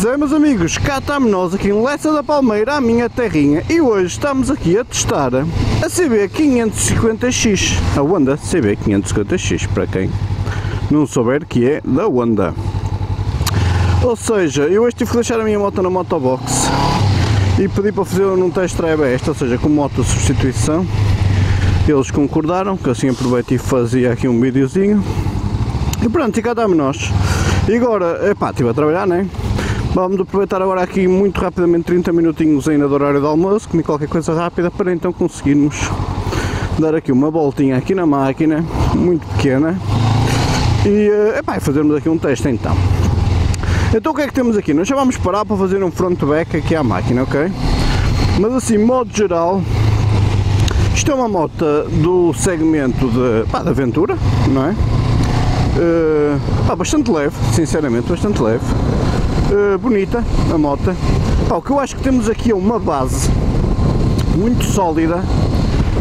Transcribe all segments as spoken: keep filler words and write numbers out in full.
Pois é, meus amigos, cá estamos nós aqui em Leça da Palmeira, a minha terrinha, e hoje estamos aqui a testar a C B quinhentos e cinquenta X, a Honda C B quinhentos e cinquenta X, para quem não souber que é da Honda. Ou seja, eu hoje tive que deixar a minha moto na Motoboxe e pedi para fazer um test drive a esta, ou seja, com moto de substituição. Eles concordaram, que assim aproveitei e fazia aqui um videozinho. E pronto, e cá estamos nós. E agora, epá, estive a trabalhar, não é? Vamos aproveitar agora aqui muito rapidamente trinta minutinhos ainda do horário do almoço, comer qualquer coisa rápida para então conseguirmos dar aqui uma voltinha aqui na máquina, muito pequena, e epá, fazermos aqui um teste então. Então o que é que temos aqui? Nós já vamos parar para fazer um front-back aqui à máquina, ok? Mas assim, modo geral, isto é uma moto do segmento de, pá, de aventura, não é? Uh, pá, bastante leve, sinceramente, bastante leve. Uh, bonita a moto. Ah, o que eu acho que temos aqui é uma base muito sólida,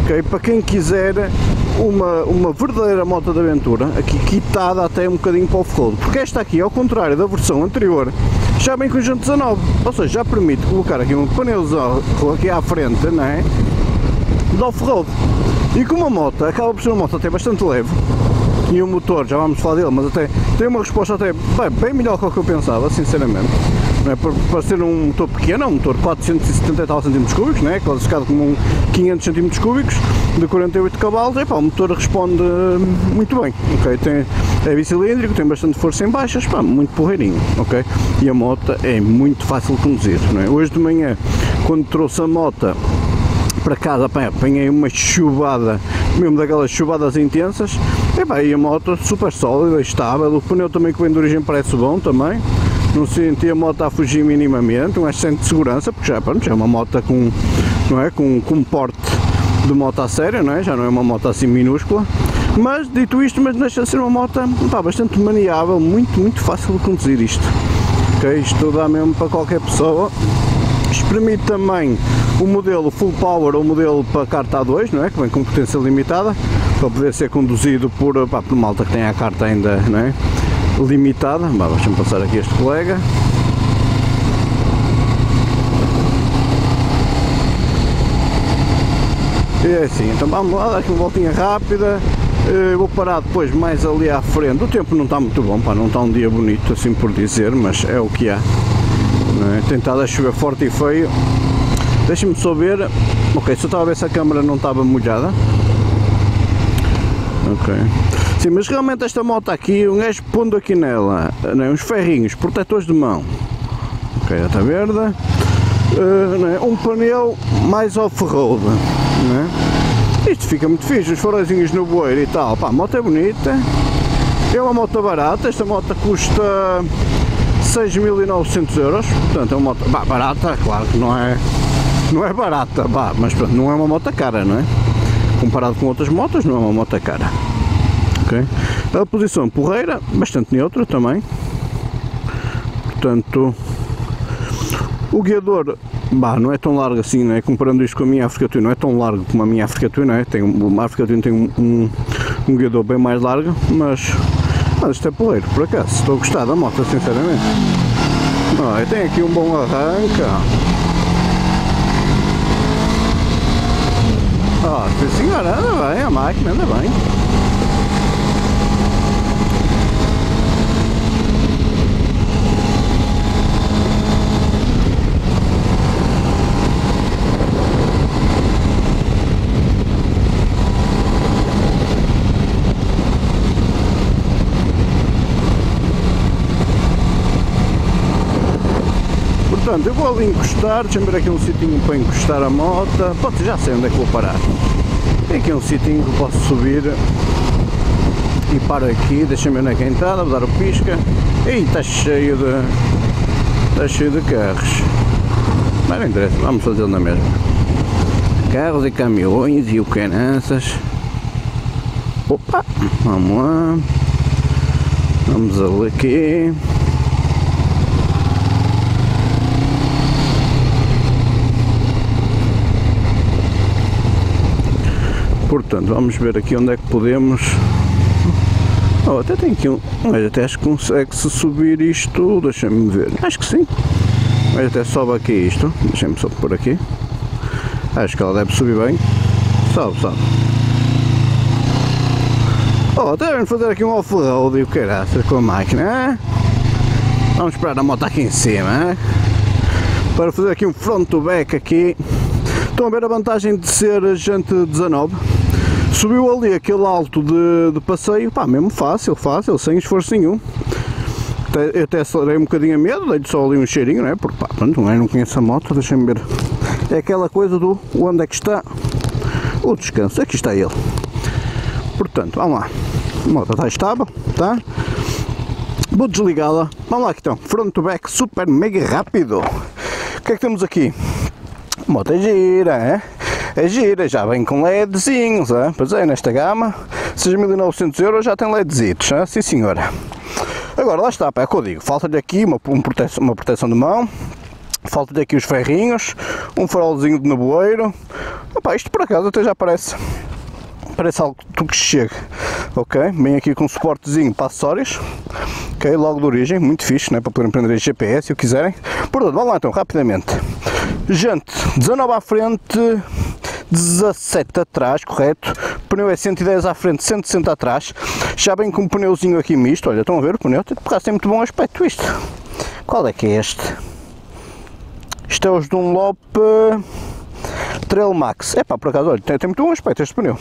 okay? Para quem quiser uma, uma verdadeira moto de aventura, aqui quitada até um bocadinho para o off-road, porque esta aqui, ao contrário da versão anterior, já vem com junto dezanove, ou seja, já permite colocar aqui um pneuzão aqui à frente, não é? De off-road, e como a moto acaba por ser uma moto até bastante leve, e o motor, já vamos falar dele, mas até tem uma resposta até bem, bem melhor do que eu pensava, sinceramente, não é? Para, para ser um motor pequeno, é um motor de quatrocentos e setenta e tal centímetros cúbicos, não é? Classificado como um quinhentos centímetros cúbicos, de quarenta e oito cavalos, e pá, o motor responde muito bem, ok? Tem, é bicilíndrico, tem bastante força em baixas, pá, muito porreirinho, ok? E a moto é muito fácil de conduzir, não é? Hoje de manhã, quando trouxe a moto para casa, apanhei uma chuvada, mesmo daquelas chuvadas intensas, e bem, a moto super sólida, estável, o pneu também que vem de origem parece bom também, não senti a moto a fugir minimamente, um excedente de segurança, porque já, pronto, já é uma moto com, não é, com, com porte de moto a sério, não é? Já não é uma moto assim minúscula, mas dito isto, mas deixa de ser uma moto, pá, bastante maniável, muito, muito fácil de conduzir isto, ok? Isto dá mesmo para qualquer pessoa. Permite também o modelo full power ou o modelo para carta A dois, não é? Que vem com potência limitada, para poder ser conduzido por, pá, por malta que tem a carta ainda, não é? Limitada. Deixa-me passar aqui este colega. E é assim, então vamos lá, dar aqui uma voltinha rápida. Eu vou parar depois mais ali à frente. O tempo não está muito bom, pá, não está um dia bonito assim por dizer, mas é o que há. É? Tentada a chover forte e feio. Deixa-me só ver. Ok, só estava a ver se a câmera não estava molhada. Ok. Sim, mas realmente esta moto aqui, um gajo pondo aqui nela, né, uns ferrinhos, protetores de mão. Ok, já está verde. Uh, né, um pneu mais off-road. Né? Isto fica muito fixe, os faróizinhos no bueiro e tal. Pá, a moto é bonita. É uma moto barata, esta moto custa seis mil e novecentos euros, portanto é uma moto, bah, barata, claro que não é, não é barata, bah, mas pronto, não é uma moto cara, não é? Comparado com outras motos, não é uma moto cara, ok? A posição porreira, bastante neutra também, portanto, o guiador, bah, não é tão largo assim, não é? Comparando isto com a minha Africa Twin, não é tão largo como a minha Africa Twin, não é? Tem, a Africa Twin tem um, um, um guiador bem mais largo, mas... Ah, isto é poleiro, por acaso, estou a gostar da moto, sinceramente. Ah, tem aqui um bom arranca. Ah, sim senhora, anda bem, a máquina anda bem. Portanto, eu vou ali encostar, deixa-me ver aqui um sitinho para encostar a moto, pode, já sei onde é que vou parar, tem aqui um sitinho que posso subir e paro aqui, deixa-me ver onde é que é a entrada, vou dar o pisca, e está cheio de, está cheio de carros, mas não interessa, vamos fazer na mesma, carros e caminhões e o que é nessas, opa, vamos lá, vamos ali aqui. Portanto, vamos ver aqui onde é que podemos Oh, até tem aqui um... Olha, até acho que consegue-se subir isto, deixa-me ver. Acho que sim. Olha, até sobe aqui isto. Deixa-me só por aqui. Acho que ela deve subir bem. Sobe, sobe. Oh, devem fazer aqui um off-road e o caraças com a máquina, hein? Vamos esperar a moto aqui em cima, hein? Para fazer aqui um front-to-back aqui. Estão a ver a vantagem de ser gente dezanove? Subiu ali aquele alto de, de passeio, pá, mesmo fácil, fácil, sem esforço nenhum. Até, eu até acelerei um bocadinho a medo, dei-lhe só ali um cheirinho, não é? Porque pá, pronto, não, é? Não conheço a moto, deixem-me ver. É aquela coisa do onde é que está o descanso, aqui está ele. Portanto, vamos lá, a moto está estável, tá? Vou desligá-la, vamos lá então, front to back, super mega rápido. O que é que temos aqui? A moto é gira, é? É gira, já vem com LEDzinhos, é? Pois é, nesta gama, seis mil e novecentos euros já tem LEDzitos, é? Sim senhora. Agora, lá está, pá, é que eu digo, falta-lhe aqui uma, um proteção, uma proteção de mão, falta-lhe aqui os ferrinhos, um farolzinho de nevoeiro. Opa, isto por acaso até já parece... parece algo que chega, ok? Vem aqui com um suportezinho para acessórios, ok? Logo de origem, muito fixe, né? Para poderem prender G P S se o quiserem. Portanto, vamos lá então, rapidamente. Gente, dezanove à frente, dezassete atrás, correto? Pneu é cento e dez à frente, cento e sessenta atrás. Já vem com um pneuzinho aqui misto, olha, estão a ver o pneu? Por acaso tem muito bom aspecto isto. Qual é que é este? Isto é os Dunlop Trail Max. É pá, por acaso, olha, tem, tem muito bom aspecto este pneu.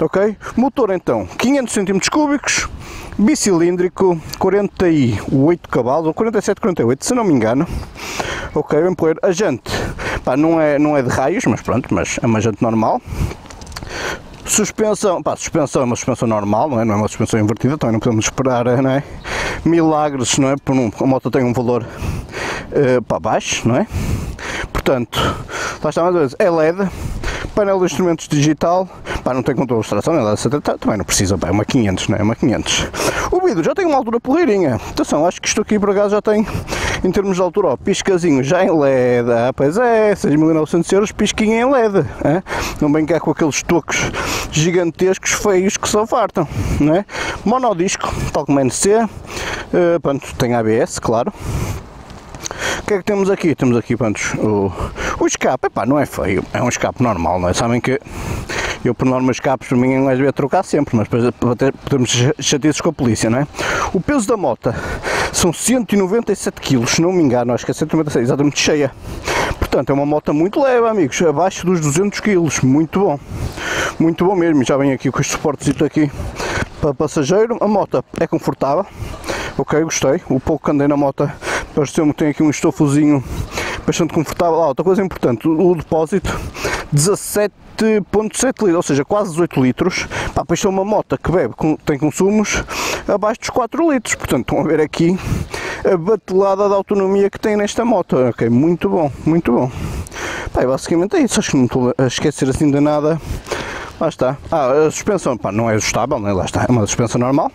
Ok? Motor então, quinhentos centímetros cúbicos, bicilíndrico, quarenta e oito cavalos, ou quarenta e sete, quarenta e oito, se não me engano. Ok, vem por a jante, pá, não é, não é de raios, mas pronto, mas é uma jante normal. Suspensão, pá, suspensão é uma suspensão normal, não é? Não é uma suspensão invertida, também não podemos esperar, não é? Milagres, não é? Por um, a moto tem um valor uh, para baixo, não é? Portanto, lá está mais uma vez, é L E D, painel de instrumentos digital, pá, não tem controle de tração, também não precisa, pá, é uma quinhentos, não é? É uma quinhentos. O vidro já tem uma altura porreirinha, atenção, acho que isto aqui por acaso já tem, em termos de altura, ó, piscazinho já em L E D, ah, pois é, seis mil e novecentos euros, pisquinha em L E D, é? Não vem cá com aqueles tocos gigantescos feios que só fartam, não é? Monodisco, tal como N C, uh, pronto, tem A B S, claro. O que é que temos aqui? Temos aqui, pronto, o, o escape, epá, não é feio, é um escape normal, não é? Sabem que eu, por norma, escapes para mim não devia trocar sempre, mas depois podemos chatear-se com a polícia, não é? O peso da moto são cento e noventa e sete quilos, se não me engano, acho que é cento e noventa e seis, exatamente cheia. Portanto, é uma moto muito leve, amigos, abaixo dos duzentos quilos, muito bom, muito bom mesmo. Já vem aqui com este suportezito aqui para passageiro, a moto é confortável, ok, gostei, o pouco que andei na moto pareceu-me que tem aqui um estofozinho bastante confortável. Ah, outra coisa importante, o depósito, dezassete vírgula sete litros, ou seja, quase dezoito litros. Pá, pois é uma moto que bebe, tem consumos abaixo dos quatro litros, portanto estão a ver aqui a batelada de autonomia que tem nesta moto, ok, muito bom, muito bom. Pá, basicamente é isso, acho que não estou a esquecer assim de nada, lá está. Ah, a suspensão, pá, não é ajustável, né? Lá está, é uma suspensão normal.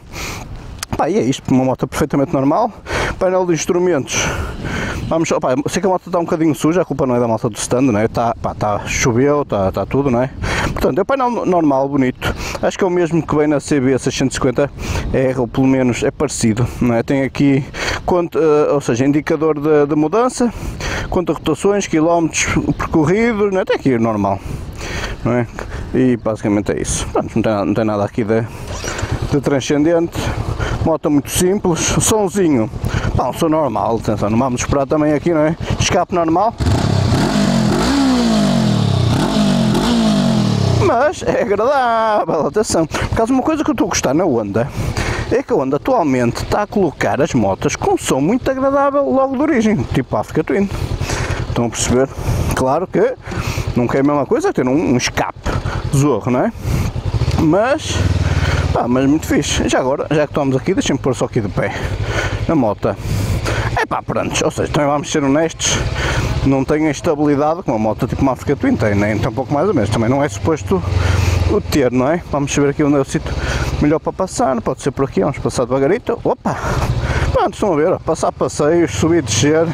Pá, e é isto, uma moto perfeitamente normal, painel de instrumentos, vamos, opá, sei que a moto está um bocadinho suja, a culpa não é da moto do stand, não é? Está, pá, está, choveu, está, está tudo, não é? Portanto, é um painel normal, bonito, acho que é o mesmo que vem na C B seiscentos e cinquenta R, ou pelo menos é parecido, não é? Tem aqui, quanto, ou seja, indicador de, de mudança, quanto a rotações, quilómetros percorridos, não é? Tem aqui normal, não é? E basicamente é isso, pronto, não tem, não tem nada aqui de, de transcendente. Moto muito simples, somzinho, pá, um som normal, atenção, não vamos esperar também aqui, não é? Escape normal, mas é agradável, atenção. Por causa de uma coisa que eu estou a gostar na Honda, é que a Honda atualmente está a colocar as motas com um som muito agradável logo de origem, tipo Africa Twin, estão a perceber? Claro que não é a mesma coisa ter um, um escape zorro, não é? Mas... ah, mas muito fixe. Já agora, já que estamos aqui, deixem-me pôr só aqui de pé na moto. É pá, pronto, ou seja, também vamos ser honestos, não tem a estabilidade que uma moto tipo uma Africa Twin tem, nem tampouco mais ou menos, também não é suposto o ter, não é? Vamos saber aqui onde é o sítio melhor para passar, pode ser por aqui, vamos passar devagarito, opa! Pronto, estão a ver, ó, passar passeios, subir e descer,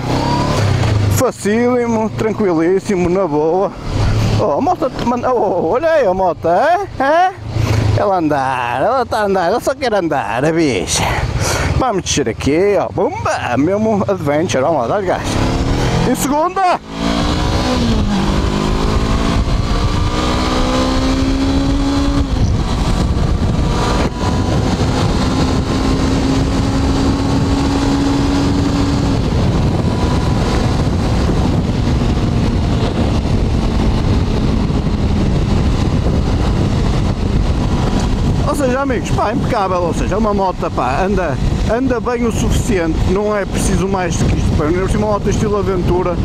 facílimo, tranquilíssimo, na boa. Oh, a moto, oh, olha aí a moto, é? É? Deixa ela andar, ela tá andando, ela só quer andar, a bicha. Vamos descer aqui, ó, bomba, mesmo adventure, vamos lá, dá-lhe gás. Em segunda! Ou seja, amigos, pá, impecável, ou seja, uma moto, pá, anda, anda bem o suficiente, não é preciso mais do que isto, pá, uma moto estilo aventura,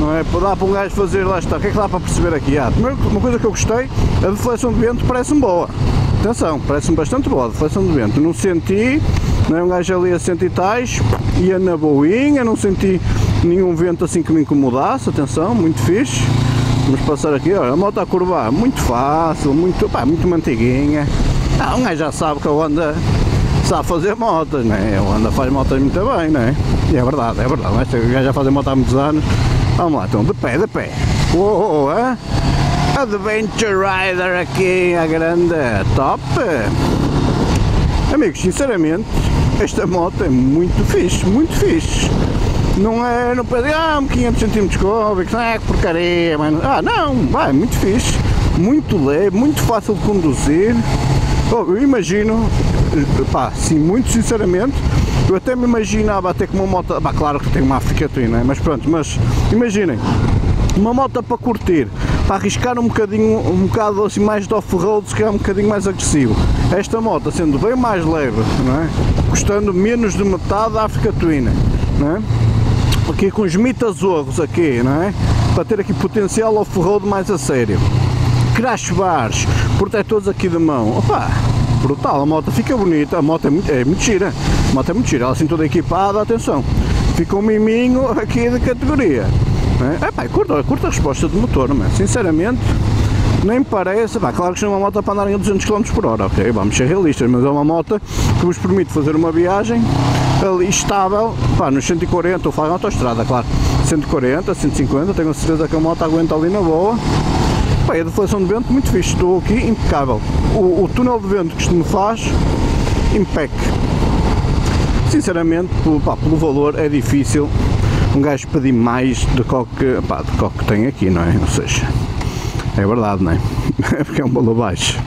não é, dá para um gajo fazer, lá está, o que é que dá para perceber aqui? Ah, primeiro, uma coisa que eu gostei, a deflexão de vento parece-me boa, atenção, parece-me bastante boa a deflexão de vento, não senti, não é, um gajo ali a sentir tais, ia na boinha, não senti nenhum vento assim que me incomodasse, atenção, muito fixe. Vamos passar aqui, olha, a moto a curvar, muito fácil, muito, pá, muito mantiguinha. Ah, um gajo já sabe que a Honda sabe fazer motas, não é? A Honda faz motas muito bem, não é? E é verdade, é verdade, mas o gajo já faz moto há muitos anos. Vamos lá, então, de pé, de pé. Uou, é? Adventure Rider aqui, a grande, top! Amigos, sinceramente, esta moto é muito fixe, muito fixe. Não é, não pede, ah, quinhentos centímetros cúbicos, ah, que porcaria, mano. Ah, não, vai, muito fixe, muito leve, muito fácil de conduzir. Oh, eu imagino, pá, sim, muito sinceramente, eu até me imaginava até que uma moto, pá, claro que tem uma Africa Twin, não é? Mas pronto, mas imaginem, uma moto para curtir, para arriscar um bocadinho, um bocado assim mais de off-road, se calhar um bocadinho mais agressivo, esta moto sendo bem mais leve, não é? Custando menos de metade da Africa Twin, não é? Aqui com os mitazorros aqui, não é? Para ter aqui potencial off-road mais a sério. Crash bars, protetores aqui de mão, opa, brutal, a moto fica bonita, a moto é muito, é muito gira, a moto é muito gira, ela assim toda equipada, atenção, fica um miminho aqui de categoria, é pá, curta, curta a resposta do motor, mas sinceramente, nem parece, pá, claro que isto é uma moto para andar em duzentos quilómetros por hora, ok, vamos ser realistas, mas é uma moto que vos permite fazer uma viagem ali estável, pá, nos cento e quarenta, ou faz na autoestrada, claro, cento e quarenta, cento e cinquenta, tenho a certeza que a moto aguenta ali na boa. Bem, a deflexão de vento muito fixe, estou aqui impecável, o, o túnel de vento que isto me faz, impec. Sinceramente, pelo, pá, pelo valor é difícil um gajo pedir mais do que, pá, do que tem aqui, não é? Ou seja, é verdade, não é? É porque é um valor baixo,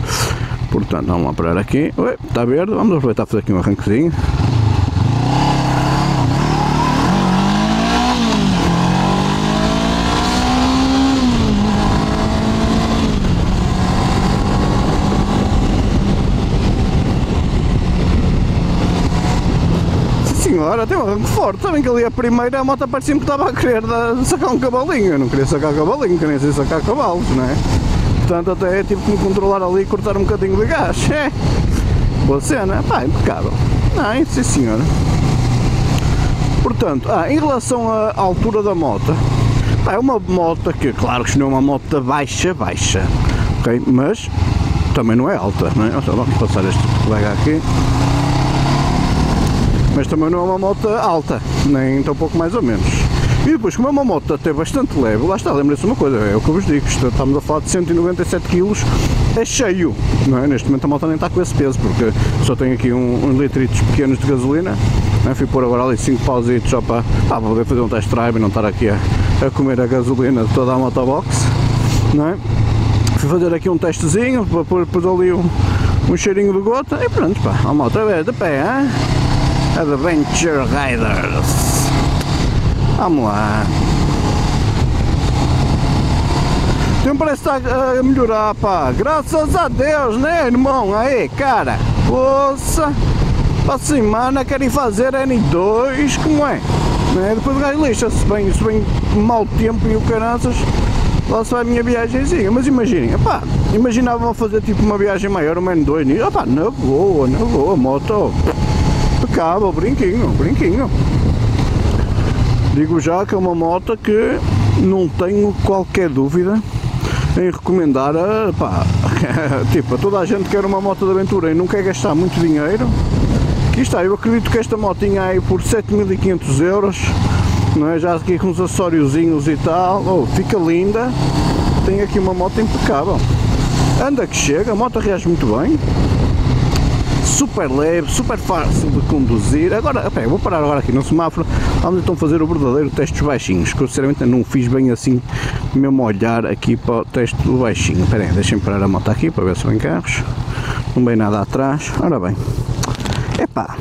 portanto vamos lá parar aqui. Ué, está verde, vamos aproveitar para fazer aqui um arranquezinho. Senhora, tem um arranque forte, sabem que ali a primeira a moto parecia-me que estava a querer sacar um cavalinho, eu não queria sacar cavalinho, queria ser sacar cavalos, não é? Portanto até tive que me controlar ali e cortar um bocadinho de gás, é? Boa cena, pá, impecável, não, sim senhora. Portanto, ah, em relação à altura da moto, pá, é uma moto que, claro que isto não é uma moto baixa, baixa, ok? Mas também não é alta, não é? Então, vamos passar este colega aqui. Mas também não é uma moto alta, nem tão pouco mais ou menos. E depois, como é uma moto até bastante leve, lá está, lembrem-se uma coisa, é o que eu vos digo, estamos a falar de cento e noventa e sete quilos, é cheio, não é? Neste momento a moto nem está com esse peso, porque só tenho aqui uns um, um litritos pequenos de gasolina, é? Fui pôr agora ali cinco pausitos só para, ah, para poder fazer um test drive e não estar aqui a, a comer a gasolina de toda a Motoboxe, não é? Fui fazer aqui um testezinho, para pôr, pôr ali um, um cheirinho de gota, e pronto, pá, a moto é de pé, hein? Adventure Riders, vamos lá. O tempo parece que está a melhorar, pá, graças a Deus, né, irmão? Aí, cara, poça, para a semana querem fazer N dois, como é? Né? Depois o gajo lixa-se bem, se bem mau tempo e o caranças, lá se vai a minha viagemzinha. Mas imaginem, pá, imaginavam fazer tipo uma viagem maior, uma N dois, e, pá, na boa, na boa, moto. Impecável, brinquinho, brinquinho. Digo já que é uma moto que não tenho qualquer dúvida em recomendar a, pá, tipo, a toda a gente que quer uma moto de aventura e não quer gastar muito dinheiro. Aqui está, eu acredito que esta motinha aí por sete mil e quinhentos euros, não é? Já aqui com os acessóriozinhos e tal, oh, fica linda, tem aqui uma moto impecável. anda que chega, a moto reage muito bem, super leve, super fácil de conduzir. Agora, opa, vou parar agora aqui no semáforo, vamos então fazer o verdadeiro teste dos baixinhos, que eu sinceramente não fiz bem assim, mesmo olhar aqui para o teste do baixinho. Espera aí, deixem parar a moto aqui para ver se vem carros, não vem nada atrás. Ora bem, epá,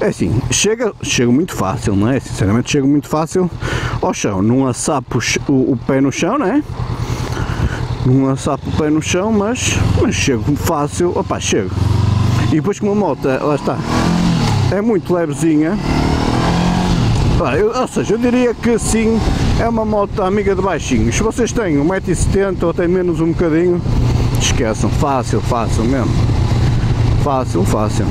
é assim, chega, chega muito fácil, não é? Sinceramente chega muito fácil ao chão, não assapo o, o pé no chão, não é? Não assapo o pé no chão, mas, mas chego fácil, opá, chego. E depois com uma moto, lá está, é muito levezinha, ah, eu, ou seja, eu diria que sim, é uma moto amiga de baixinhos. Se vocês têm um metro e setenta ou até menos um bocadinho, esqueçam, fácil, fácil mesmo, fácil, fácil.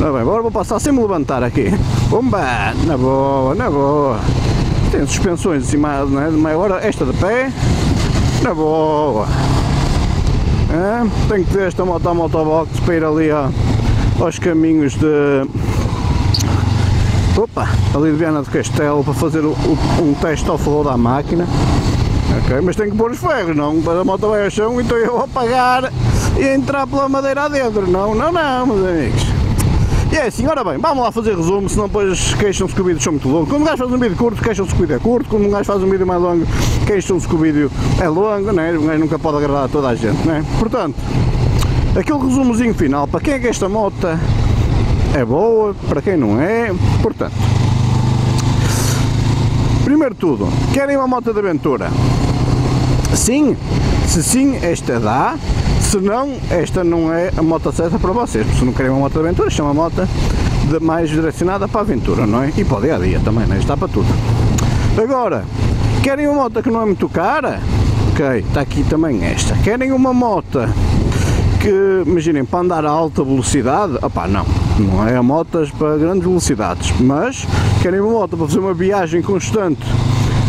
Ora bem, agora vou passar sem me levantar aqui, bomba, na boa, na boa, tem suspensões assim, não é? De meia hora, esta de pé, na boa. É, tenho que ver esta moto à Motoboxe para ir ali a, aos caminhos de, opa, ali de Viana do Castelo, para fazer o, o, um teste off-road à máquina. Ok, mas tenho que pôr os ferros, não, para a moto vai ao chão, então eu vou apagar e entrar pela madeira adentro, não, não, não, meus amigos. E é assim, ora bem, vamos lá fazer resumo, senão depois queixam-se que o vídeo são muito longo. Quando um gajo faz um vídeo curto, queixam-se que o vídeo é curto, quando um gajo faz um vídeo mais longo, queixam-se que o vídeo é longo, né? Um gajo nunca pode agradar a toda a gente, né? Portanto, aquele resumozinho final, para quem é que esta moto é boa, para quem não é, portanto, primeiro de tudo, querem uma moto de aventura? Sim, se sim, esta dá. Se não, esta não é a moto certa para vocês, porque se não querem uma moto de aventura, isto é uma moto de mais direcionada para a aventura, não é? E para o dia a dia também, não é? Está para tudo. Agora, querem uma moto que não é muito cara? Ok, está aqui também esta. Querem uma moto que, imaginem, para andar a alta velocidade? Opá, não, não é motas para grandes velocidades, mas querem uma moto para fazer uma viagem constante,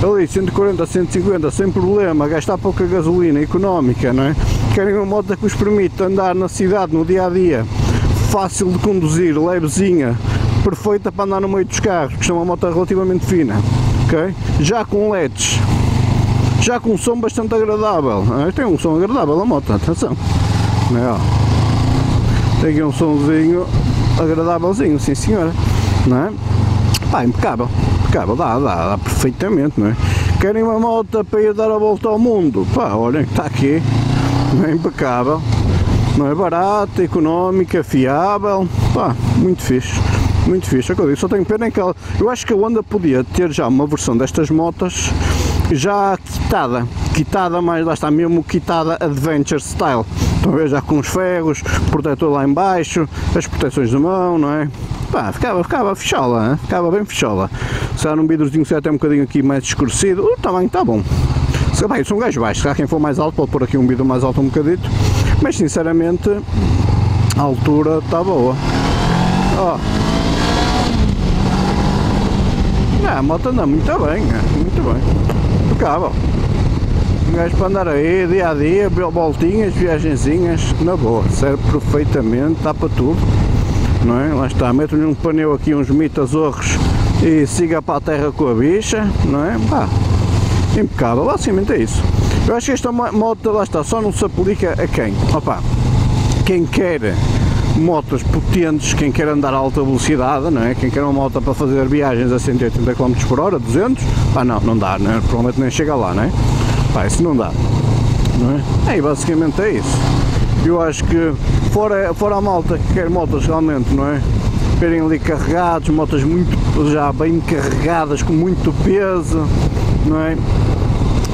ali cento e quarenta, cento e cinquenta, sem problema, gastar pouca gasolina económica, não é? Querem uma moto que vos permite andar na cidade, no dia a dia, fácil de conduzir, levezinha, perfeita para andar no meio dos carros, que é uma moto relativamente fina, ok? Já com L E Ds, já com um som bastante agradável, é? Tem um som agradável a moto, atenção, não é? Tem aqui um somzinho agradávelzinho, sim senhora, não é? Pá, impecável. Dá, dá, dá perfeitamente, não é? Querem uma moto para ir dar a volta ao mundo? Pá, olhem que está aqui, é impecável, não é? Barata, económica, fiável, pá, muito fixe, muito fixe, é o que eu digo, só tenho pena em que ela, eu acho que a Honda podia ter já uma versão destas motas já quitada, quitada, mas lá está mesmo quitada Adventure Style, talvez já com os ferros, protetor lá em baixo, as proteções de mão, não é? Pá, ficava, ficava fechola, hein? Ficava bem fechola. Se há um vidrozinho certo é um bocadinho aqui mais escurecido, está bem, está bom. Se bem, eu sou um gajo baixo, se há quem for mais alto pode pôr aqui um vidro mais alto um bocadito, mas sinceramente a altura está boa. Ó. Não, a moto anda muito bem, muito bem. Tocava. Um gajo para andar aí, dia a dia, voltinhas, viagenzinhas, na boa, serve perfeitamente, dá para tudo. Não é? Lá está, meto-lhe um pneu aqui, uns mitazorros e siga para a terra com a bicha, não é? Pá, impecável, basicamente é isso. Eu acho que esta moto, lá está, só não se aplica a quem? Opa, quem quer motos potentes, quem quer andar a alta velocidade, não é? Quem quer uma moto para fazer viagens a cento e oitenta quilómetros por hora, duzentos, pá, não, não dá, não é? Provavelmente nem chega lá, não é? Pá, isso não dá, não é? É, basicamente é isso. Eu acho que, fora, fora a malta que quer motas realmente, não é? Querem ali carregados, motas muito, já bem carregadas, com muito peso, não é?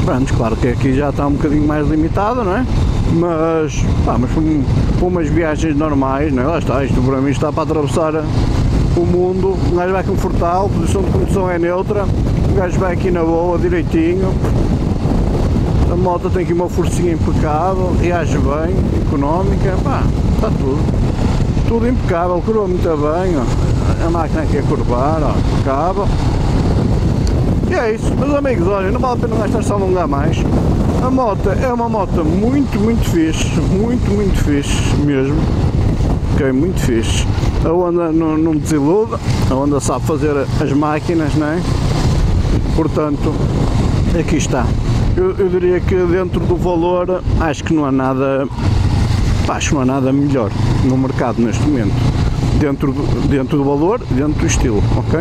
Pronto, claro que aqui já está um bocadinho mais limitada, não é? Mas, pá, mas para umas viagens normais, não é? Lá está, isto para mim está para atravessar o mundo, o gajo vai confortável, a posição de condução é neutra, o gajo vai aqui na boa, direitinho. A moto tem aqui uma forcinha impecável, reage bem, económica, pá, está tudo, tudo impecável, curva muito bem, ó, a máquina aqui a curvar, ó, impecável. E é isso, meus amigos, olhem, não vale a pena gastar-se a alongar mais, a moto é uma moto muito, muito fixe, muito, muito fixe mesmo, ok, muito fixe, a Honda não, não desiluda, a Honda sabe fazer as máquinas, não é? Portanto, aqui está. eu, eu diria que dentro do valor acho que não há nada, acho que não há nada melhor no mercado neste momento, dentro do, dentro do valor, dentro do estilo, ok?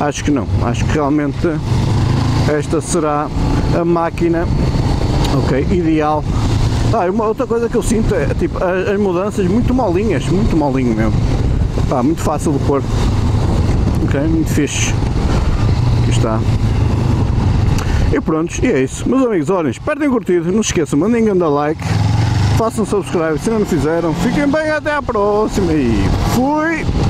Acho que não, acho que realmente esta será a máquina, ok, ideal. Ah, uma outra coisa que eu sinto é, tipo, as, as mudanças muito molinhas, muito molinho mesmo, pá, muito fácil de pôr, ok, muito fixe, aqui está. E prontos, e é isso, meus amigos, olhem, espero terem curtido, não se esqueçam, mandem um grande like, façam subscribe se não fizeram, fiquem bem, até à próxima e fui!